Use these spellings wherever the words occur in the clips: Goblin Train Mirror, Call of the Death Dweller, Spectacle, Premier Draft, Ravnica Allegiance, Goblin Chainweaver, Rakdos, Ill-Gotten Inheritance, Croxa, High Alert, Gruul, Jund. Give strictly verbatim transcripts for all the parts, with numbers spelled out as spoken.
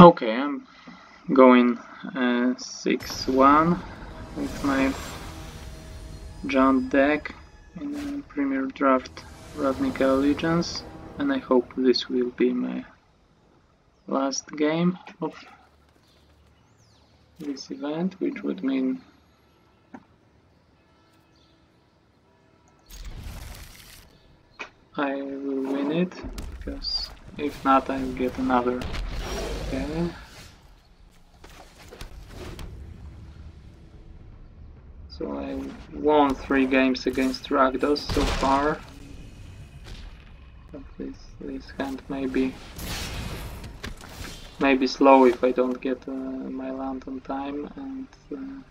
Okay, I'm going uh, six one with my Jund deck in uh, Premier Draft Ravnica Allegiance, and I hope this will be my last game of this event, which would mean I will win it, because if not I'll get another. Okay. So I won three games against Rakdos so far. But this this hand may be, may be slow if I don't get uh, my land on time, and uh,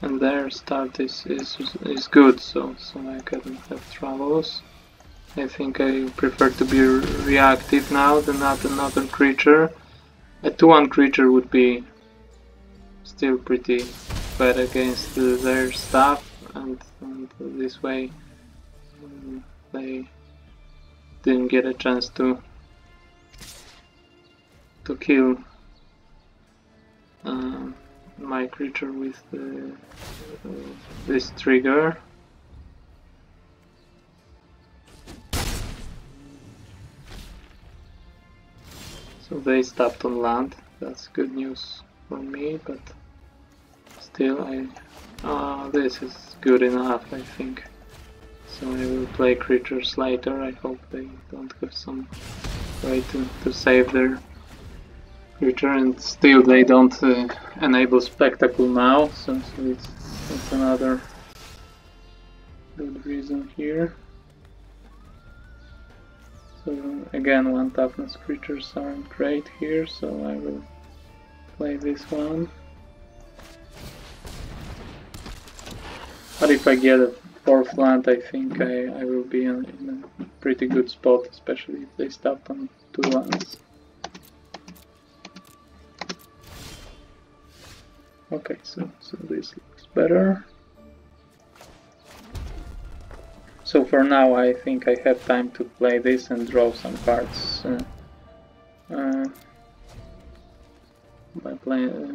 and their start is, is, is good, so, so I can have troubles. I think I prefer to be reactive now than not another creature. A two one creature would be still pretty bad against uh, their stuff, and, and this way um, they didn't get a chance to to kill um, my creature with uh, uh, this trigger. So they stopped on land, that's good news for me, but still I... Uh, this is good enough, I think. So I will play creatures later, I hope they don't have some way to, to save their creature, and still they don't uh, enable Spectacle now, so, so it's, it's another good reason here. So again, one toughness creatures aren't great here, so I will play this one. But if I get a fourth land, I think I, I will be in a pretty good spot, especially if they stop on two lands. Okay, so, so this looks better. So for now I think I have time to play this and draw some cards uh, uh, by play, uh,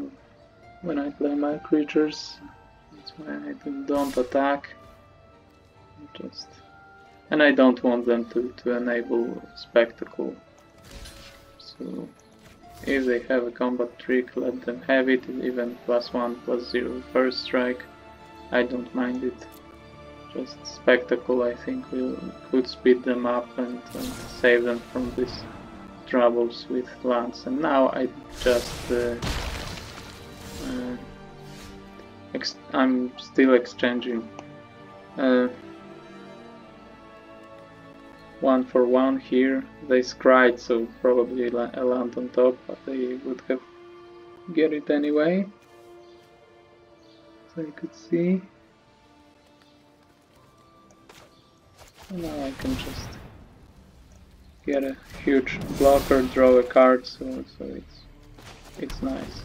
when I play my creatures. That's why I don't attack. Just, and I don't want them to, to enable Spectacle. So if they have a combat trick, let them have it, even plus one, plus zero, first strike, I don't mind it. Just Spectacle, I think, will, could speed them up and, and save them from these troubles with lands. And now I just... Uh, uh, ex I'm still exchanging uh, one for one here. They scried, so probably a land on top, but they would have get it anyway. So you could see. Now I can just get a huge blocker, draw a card, so so it's it's nice.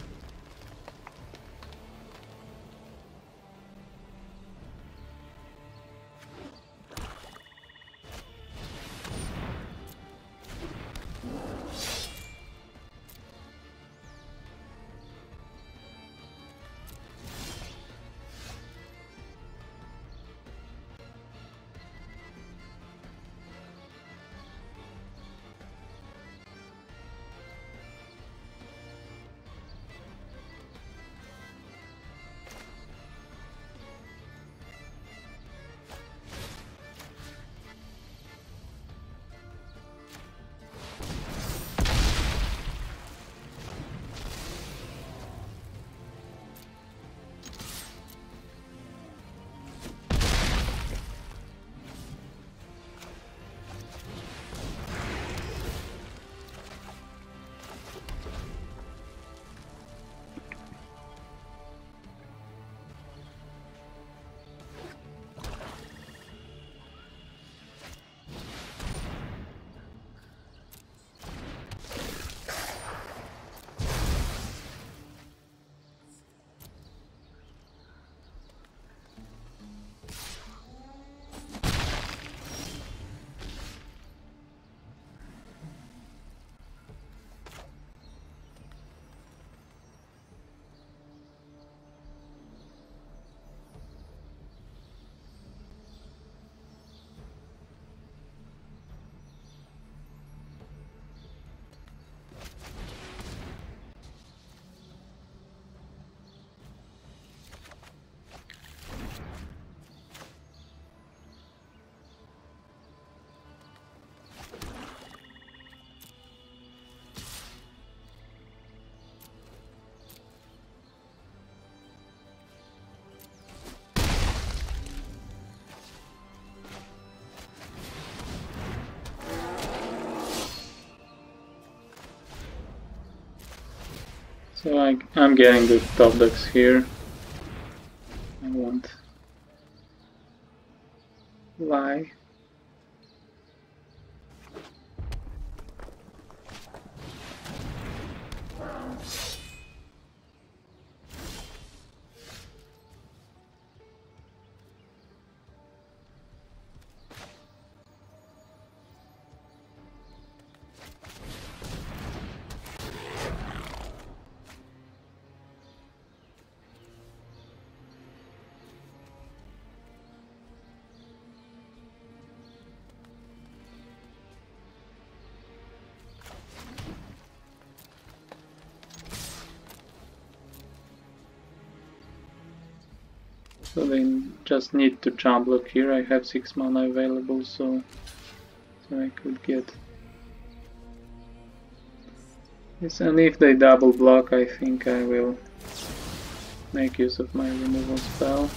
So I, I'm getting the top decks here. I want Lie. So they just need to jump block here. I have six mana available, so, so I could get this. And if they double block, I think I will make use of my removal spell.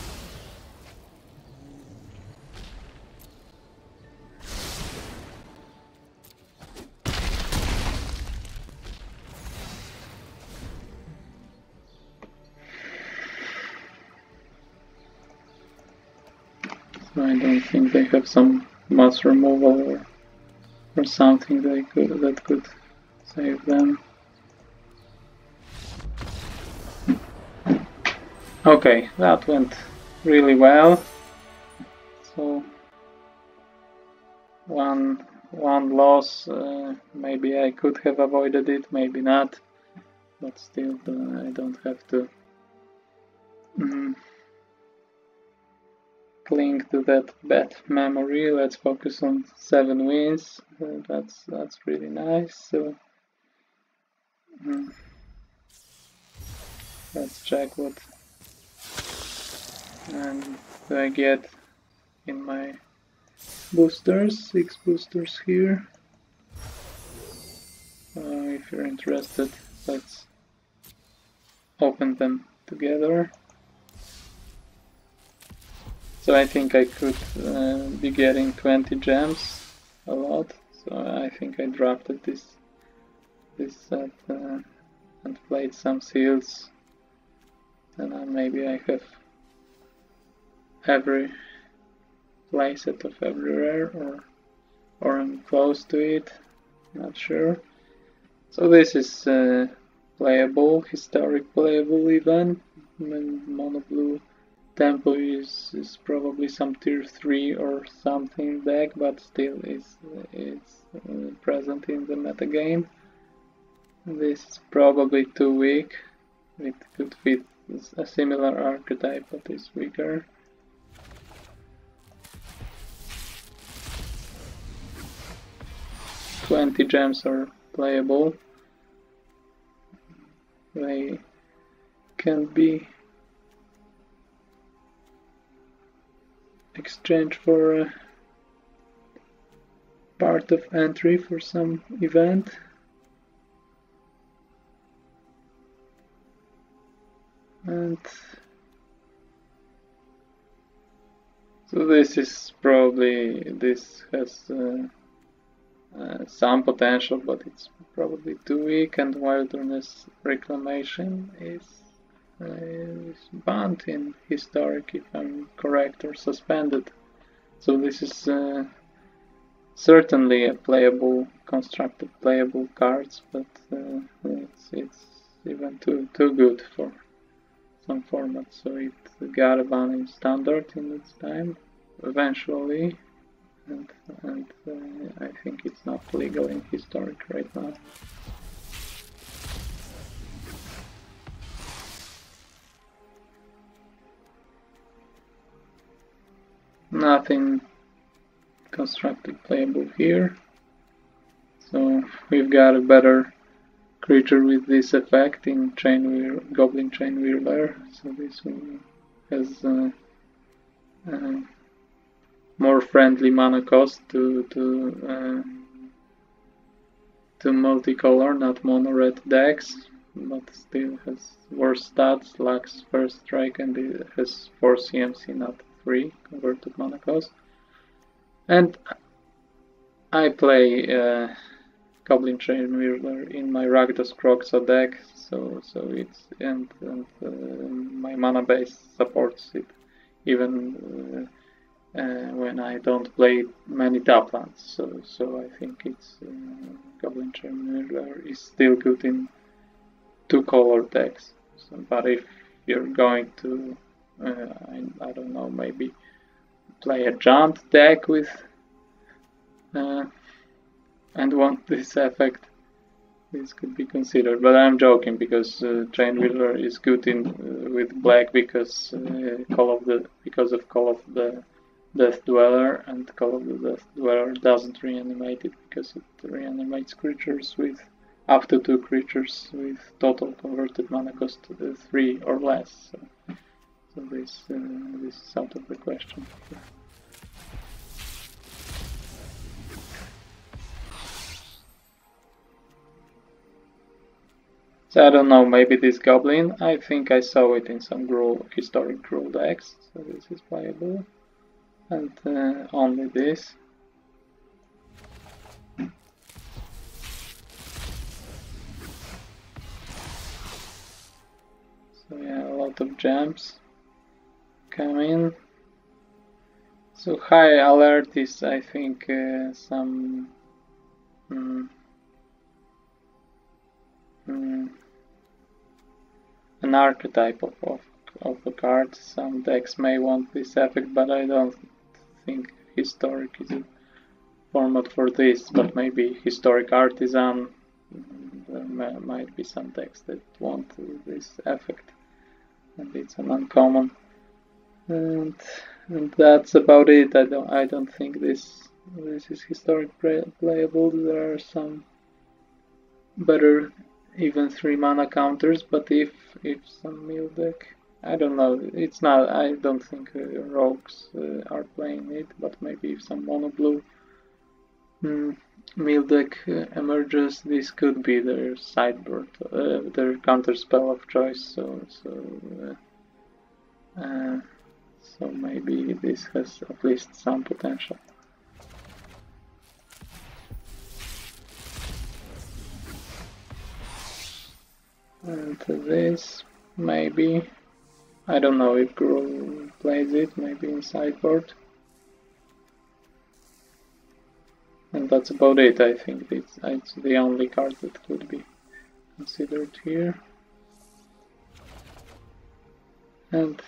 I don't think they have some mass removal or, or something they could, that could save them. Okay, that went really well. So one one loss, uh, maybe I could have avoided it, maybe not, but still uh, I don't have to mm. cling to that bad memory. Let's focus on seven wins. Uh, that's that's really nice. So mm, let's check what um, do I get in my boosters. Six boosters here. Uh, if you're interested, let's open them together. So I think I could uh, be getting twenty gems, a lot, so I think I drafted this this set uh, and played some seals, and uh, maybe I have every playset of every rare, or, or I'm close to it, not sure. So this is uh, playable, historic playable even, mono blue. Tempo is, is probably some tier three or something deck, but still is it's present in the metagame. This is probably too weak. It could fit a similar archetype but is weaker. twenty gems are playable. They can be exchange for uh, part of entry for some event. And so this is probably, this has uh, uh, some potential, but it's probably too weak. And Wilderness Reclamation is is banned in historic, if I'm correct, or suspended. So this is uh, certainly a playable, constructed playable cards, but uh, it's, it's even too too good for some formats. So it got a ban in standard in its time, eventually, and, and uh, I think it's not legal in historic right now. Nothing constructed playable here, so we've got a better creature with this effect in Chainweaver, Goblin Chainweaver. So this one has uh, uh, more friendly mana cost to to uh, to multicolor, not mono red decks, but still has worse stats, lacks first strike, and it has four C M C, not three converted mana cost. And I play uh, Goblin Train Mirror in my Rakdos Croxa deck, so so it's and, and uh, my mana base supports it even uh, uh, when I don't play many taplands. So so I think it's uh, Goblin Train Mirror is still good in two color decks. So, but if you're going to uh, I, I don't know, maybe play a Jund deck with. Uh, and want this effect, this could be considered, but I'm joking, because uh, Chainweaver is good in uh, with black because uh, Call of the because of Call of the Death Dweller, and Call of the Death Dweller doesn't reanimate it because it reanimates creatures with up to two creatures with total converted mana cost uh, three or less, so, so this, uh, this is out of the question. So I don't know, maybe this Goblin, I think I saw it in some Gruul, historic Gruul decks, so this is playable, and uh, only this. So yeah, a lot of jumps come in. So High Alert is, I think, uh, some... Mm, mm, an archetype of, of, of a card. Some decks may want this effect, but I don't think historic is a format for this, but maybe historic artisan, there might be some decks that want this effect, and it's an uncommon. And, and that's about it. I don't, I don't think this, this is historic playable. There are some better even three mana counters, but if if some mill deck, I don't know, it's not, I don't think uh, rogues uh, are playing it, but maybe if some mono blue mm, mill deck uh, emerges, this could be their sideboard, uh, their counter spell of choice, so so uh, uh, so maybe this has at least some potential. And this, maybe, I don't know if Gruul plays it, maybe in sideboard. And that's about it, I think. It's, it's the only card that could be considered here. And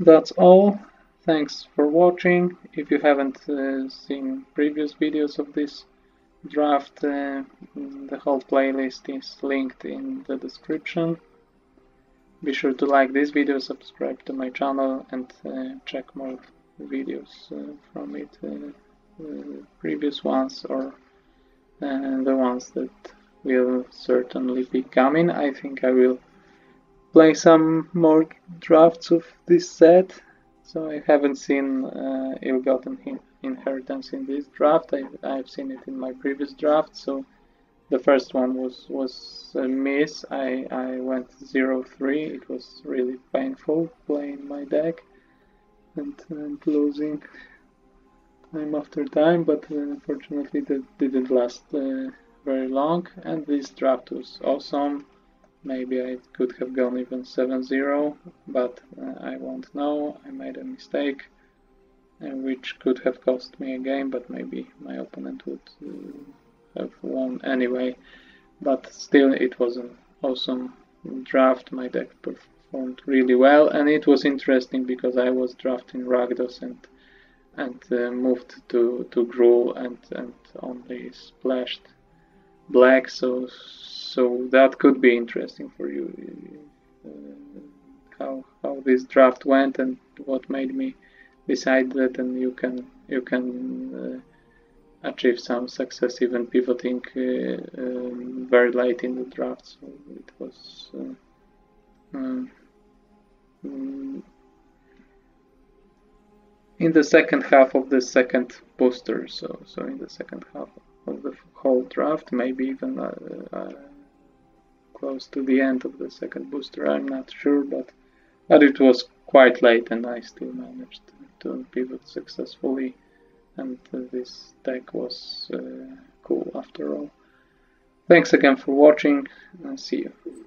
that's all. Thanks for watching. If you haven't uh, seen previous videos of this draft, uh, the whole playlist is linked in the description. Be sure to like this video, subscribe to my channel, and uh, check more videos uh, from it, uh, uh, previous ones or uh, the ones that will certainly be coming. I think I will play some more drafts of this set, so I haven't seen uh, Ill-Gotten Inheritance Inheritance in this draft. I, I've seen it in my previous draft, so the first one was was a miss. I, I went zero three, it was really painful playing my deck and, and losing time after time, but unfortunately that didn't last uh, very long, and this draft was awesome. Maybe I could have gone even seven zero, but uh, I won't know, I made a mistake, which could have cost me a game, but maybe my opponent would uh, have won anyway. But still, it was an awesome draft. My deck performed really well, and it was interesting because I was drafting Rakdos and and uh, moved to to Gruul and and only splashed black. So so that could be interesting for you, uh, how how this draft went and what made me decide that, and you can you can uh, achieve some success even pivoting uh, um, very late in the draft. So it was uh, um, in the second half of the second booster. So so in the second half of the whole draft, maybe even uh, uh, close to the end of the second booster. I'm not sure, but but it was quite late, and I still managed to pivot successfully, and uh, this deck was uh, cool after all. Thanks again for watching, and see you.